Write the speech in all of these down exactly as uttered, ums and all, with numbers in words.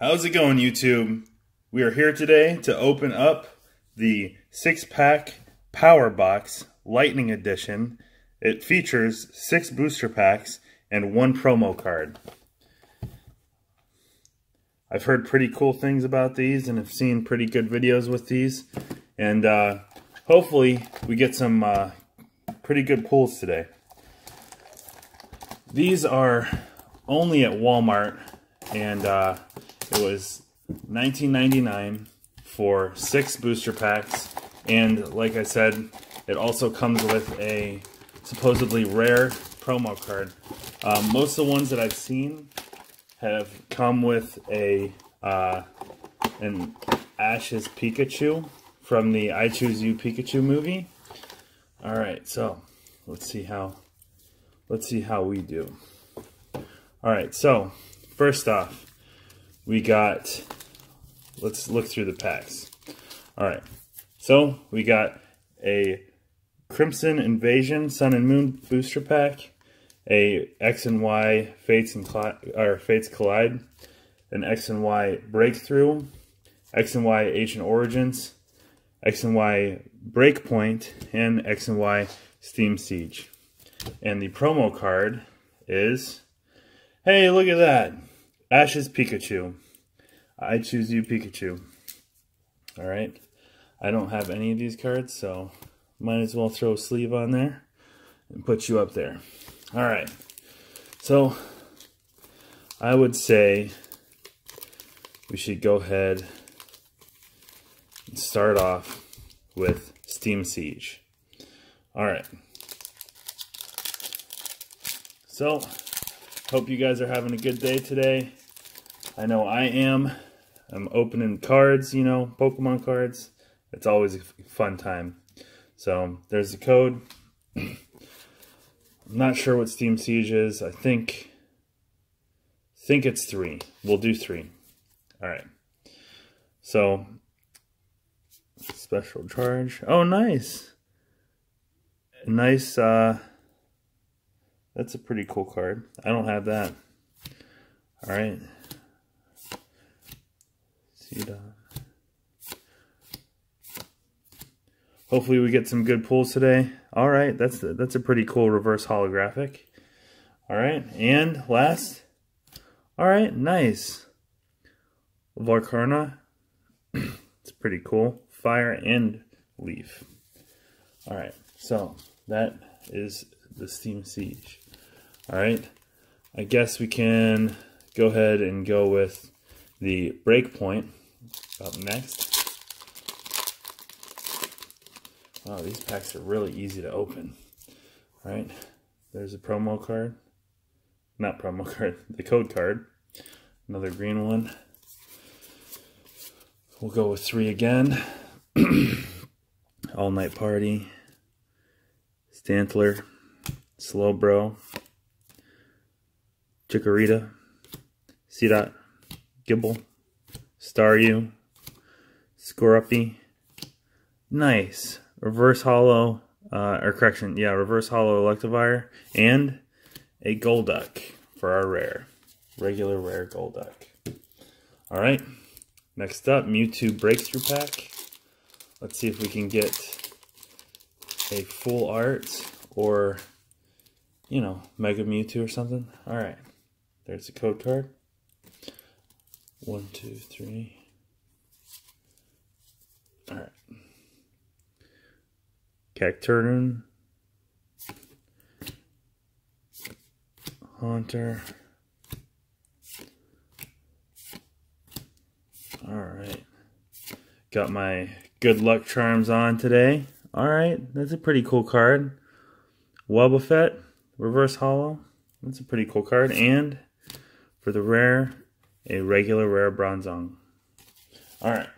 How's it going, YouTube? We are here today to open up the six-pack Power Box Lightning Edition. It features six booster packs and one promo card. I've heard pretty cool things about these and have seen pretty good videos with these. And uh, hopefully we get some uh, pretty good pulls today. These are only at Walmart, and uh, it was nineteen ninety-nine for six booster packs, and like I said, it also comes with a supposedly rare promo card. Um, most of the ones that I've seen have come with a uh, an Ash's Pikachu from the I Choose You Pikachu movie. All right, so let's see how let's see how we do. All right, so first off, we got, let's look through the packs. All right, so we got a Crimson Invasion Sun and Moon booster pack, a X and Y Fates and or Fates Collide, an X and Y Breakthrough, X and Y Ancient Origins, X and Y Breakpoint, and X and Y Steam Siege. And the promo card is, hey, look at that. Ash's Pikachu. I Choose You Pikachu. Alright. I don't have any of these cards, so might as well throw a sleeve on there and put you up there. Alright. So, I would say we should go ahead and start off with Steam Siege. Alright. So, hope you guys are having a good day today. I know I am. I'm opening cards, you know, Pokemon cards. It's always a fun time. So there's the code. I'm not sure what Steam Siege is. I think, think it's three. We'll do three. All right. So special charge. Oh, nice. Nice. Uh, That's a pretty cool card. I don't have that. All right. Hopefully we get some good pulls today. All right, that's a, that's a pretty cool reverse holographic. All right, and last. All right, nice. Varkarna. It's pretty cool. Fire and leaf. All right, so that is the Steam Siege. All right, I guess we can go ahead and go with the Breakpoint up next. Wow, these packs are really easy to open. All right, there's a promo card. Not promo card, the code card. Another green one. We'll go with three again. All Night Party. Stantler. Slowbro. Chikorita. Seedot. Gibble, Staryu, Scorupi. Nice. Reverse Hollow, uh, or correction, yeah, Reverse Hollow Electivire, and a Golduck for our rare. Regular rare Golduck. Alright, next up, Mewtwo Breakthrough Pack. Let's see if we can get a full art or, you know, Mega Mewtwo or something. Alright, there's the code card. One, two, three. All right. Cacturne. Haunter. All right. Got my good luck charms on today. All right. That's a pretty cool card. Wobbuffet. Reverse Hollow. That's a pretty cool card. And for the rare, a regular rare Bronzong. Alright.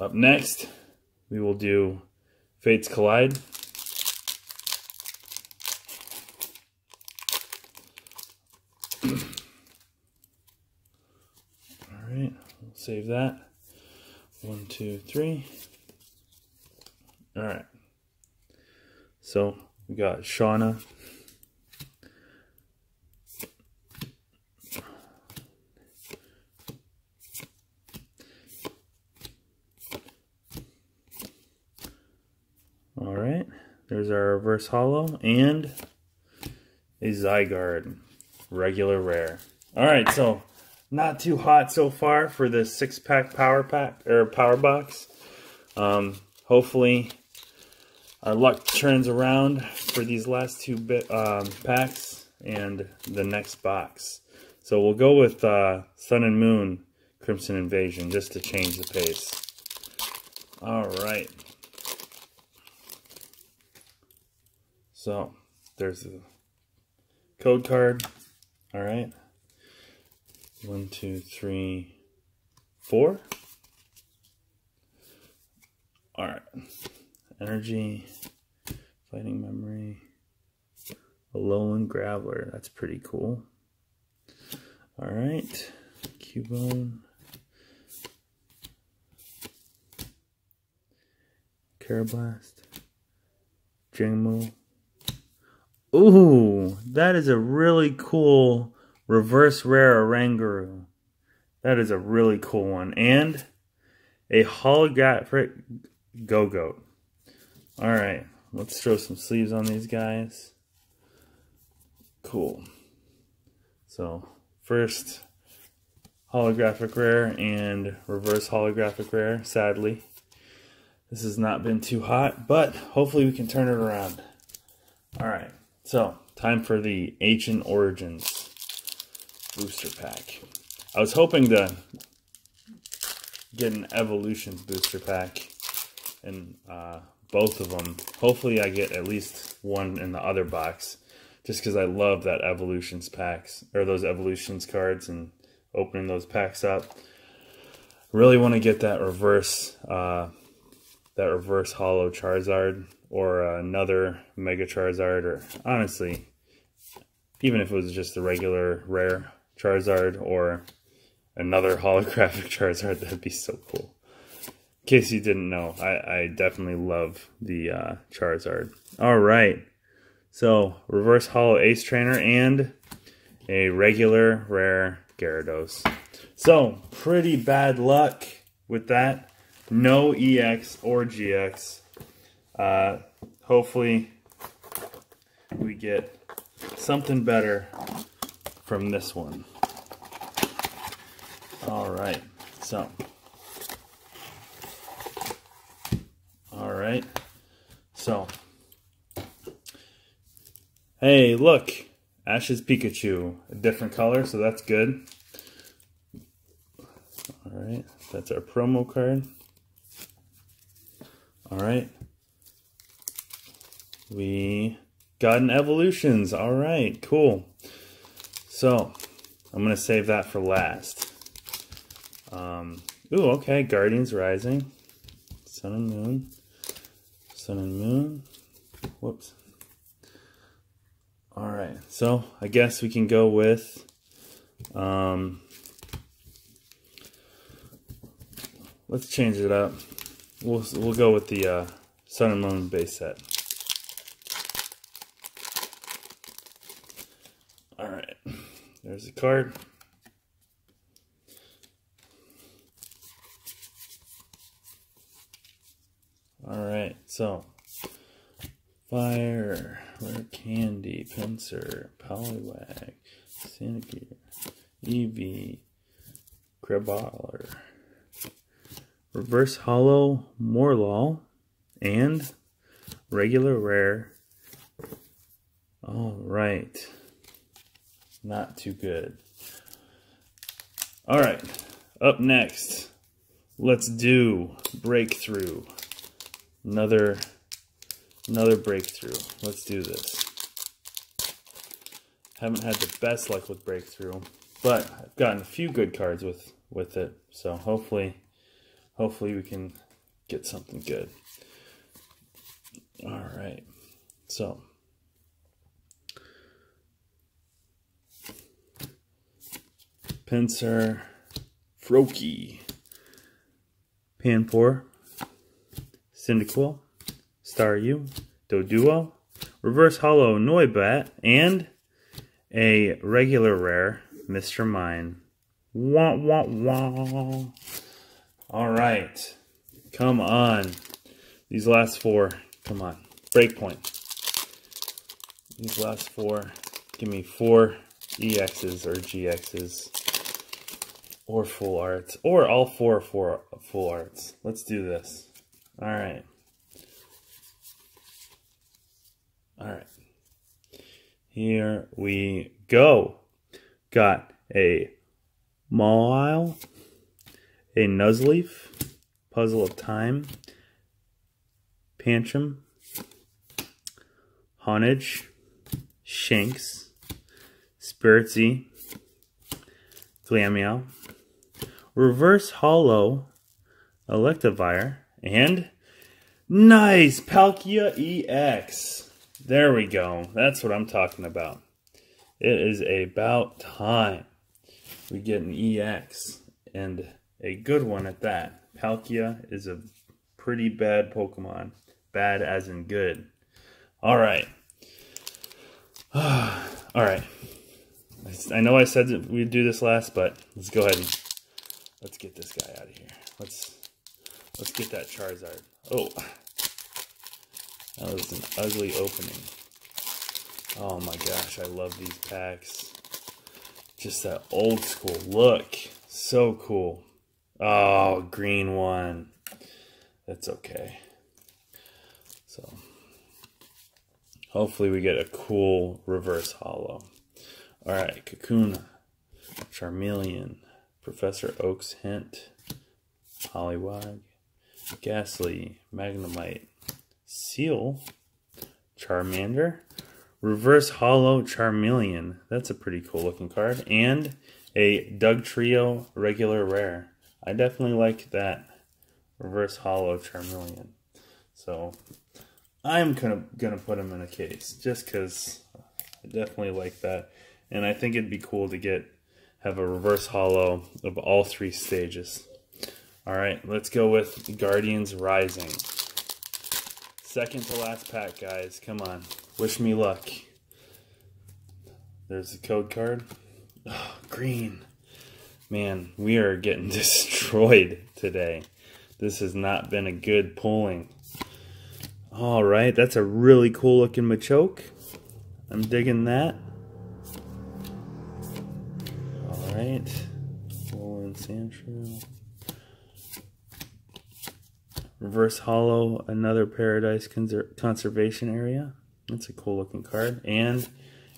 Up next, we will do Fates Collide. Alright, we'll save that. One, two, three. Alright. So, we got Shauna. There's our reverse holo and a Zygarde, regular rare. All right, so not too hot so far for this six pack power pack or power box. Um, hopefully our luck turns around for these last two bit um, packs and the next box. So we'll go with uh, Sun and Moon, Crimson Invasion, just to change the pace. All right. So there's the code card. All right. One, two, three, four. All right. Energy, Fighting Memory, Alolan Graveler. That's pretty cool. All right. Cubone, Karrablast, Jingmo. Ooh, that is a really cool reverse rare Oranguru. That is a really cool one. And a holographic Gogoat. Alright, let's throw some sleeves on these guys. Cool. So, first holographic rare and reverse holographic rare, sadly. This has not been too hot, but hopefully we can turn it around. Alright, so time for the Ancient Origins booster pack. I was hoping to get an Evolutions booster pack and uh, both of them. Hopefully I get at least one in the other box, just because I love that Evolutions packs, or those Evolutions cards and opening those packs up. Really want to get that reverse uh, that reverse holo Charizard, or another Mega Charizard, or honestly, even if it was just the regular rare Charizard or another holographic Charizard, that'd be so cool. In case you didn't know, I, I definitely love the uh, Charizard. All right, so reverse holo Ace Trainer and a regular rare Gyarados. So pretty bad luck with that. No E X or G X. Uh, hopefully we get something better from this one. All right, so. All right, so. Hey, look, Ash's Pikachu, a different color, so that's good. All right, that's our promo card. All right. We got an Evolutions. All right, cool. So I'm going to save that for last. Um, ooh, okay. Guardians Rising. Sun and Moon. Sun and Moon. Whoops. All right. So I guess we can go with... Um, let's change it up. We'll, we'll go with the uh, Sun and Moon base set. There's the card. Alright, so. Fire, Rare Candy, Pinsir, Poliwag, Sanigear, Eevee, Graveler, reverse holo Morlul, and regular rare. Alright. Not too good. All right, up next, let's do Breakthrough. Another, another Breakthrough. Let's do this. Haven't had the best luck with Breakthrough, but I've gotten a few good cards with with it. So hopefully, hopefully we can get something good. All right, so. Pinsir, Froakie, Panpour, Cyndaquil, Staryu, Doduo, reverse holo Noibat, and a regular rare Mister Mime. Wah, wah, wah. All right. Come on. These last four. Come on. Breakpoint. These last four give me four E Xs or G Xs or full arts or all four for full arts. Let's do this. All right. All right. Here we go. Got a Mawile, a Nuzleaf, Puzzle of Time, Pancham, Honedge, Shinx, Spiritsy, Glammeow, Reverse Hollow, Electivire, and nice Palkia E X. There we go. That's what I'm talking about. It is about time we get an E X, and a good one at that. Palkia is a pretty bad Pokemon. Bad as in good. All right. All right. I know I said that we'd do this last, but let's go ahead and let's get this guy out of here. Let's let's get that Charizard. Oh, that was an ugly opening. Oh my gosh, I love these packs. Just that old school look. So cool. Oh, green one. That's okay. So hopefully we get a cool reverse holo. All right, Kakuna, Charmeleon, Professor Oak's Hint, Poliwag, Ghastly, Magnemite, Seal, Charmander, Reverse Hollow Charmeleon. That's a pretty cool looking card. And a Dugtrio regular rare. I definitely like that Reverse Hollow Charmeleon. So I'm gonna gonna put him in a case just because I definitely like that, and I think it'd be cool to get have a reverse holo of all three stages. All right, let's go with Guardians Rising. Second to last pack, guys. Come on, wish me luck. There's the code card. Oh, green. Man, we are getting destroyed today. This has not been a good pulling. All right, that's a really cool looking Machoke. I'm digging that. All right, Alolan Sandshrew. Reverse Hollow, another Paradise Conser Conservation Area. That's a cool looking card. And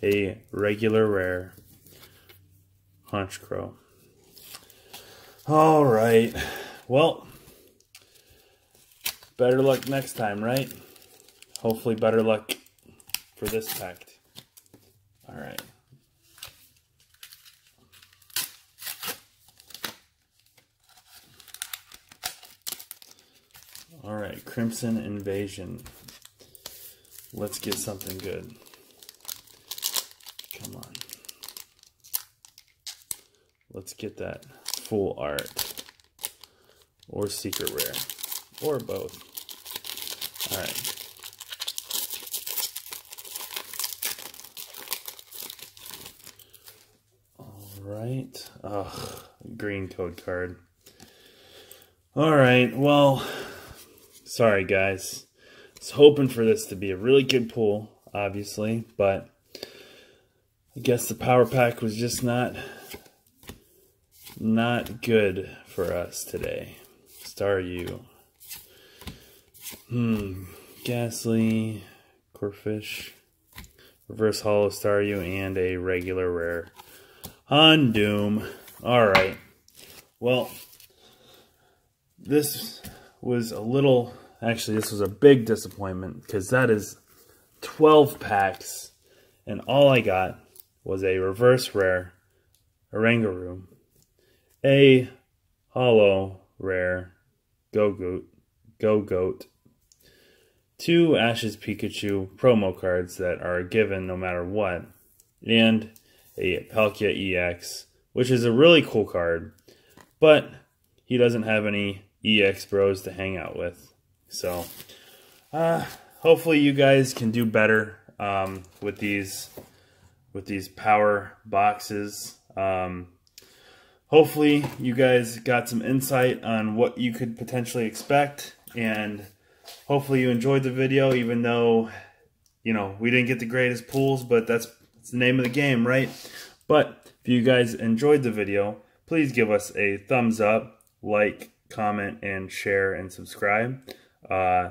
a regular rare, Honchkrow. All right, well, better luck next time, right? Hopefully better luck for this pack. All right. All right, Crimson Invasion. Let's get something good. Come on. Let's get that full art or secret rare. Or both. All right. All right. Ugh, green code card. All right. Well, sorry guys. I was hoping for this to be a really good pull, obviously, but I guess the power pack was just not not good for us today. Staryu. Hmm, Ghastly, Corphish, Reverse Hollow Staryu, and a regular rare on Doom. Alright, well, this was a little, actually this was a big disappointment, because that is twelve packs, and all I got was a reverse rare, Oranguru, a hollow rare, Gogoat, Gogoat, two Ash's Pikachu promo cards that are given no matter what, and a Palkia E X, which is a really cool card, but he doesn't have any E X bros to hang out with. So, uh, hopefully you guys can do better um, with these with these power boxes. Um, hopefully you guys got some insight on what you could potentially expect, and Hopefully you enjoyed the video, even though, you know, we didn't get the greatest pools, but that's, that's the name of the game, right? But if you guys enjoyed the video, please give us a thumbs up, like, comment, and share, and subscribe. Uh,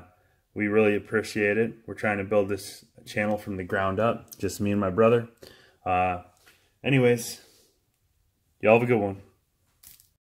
we really appreciate it. We're trying to build this channel from the ground up, just me and my brother. Uh, anyways, y'all have a good one.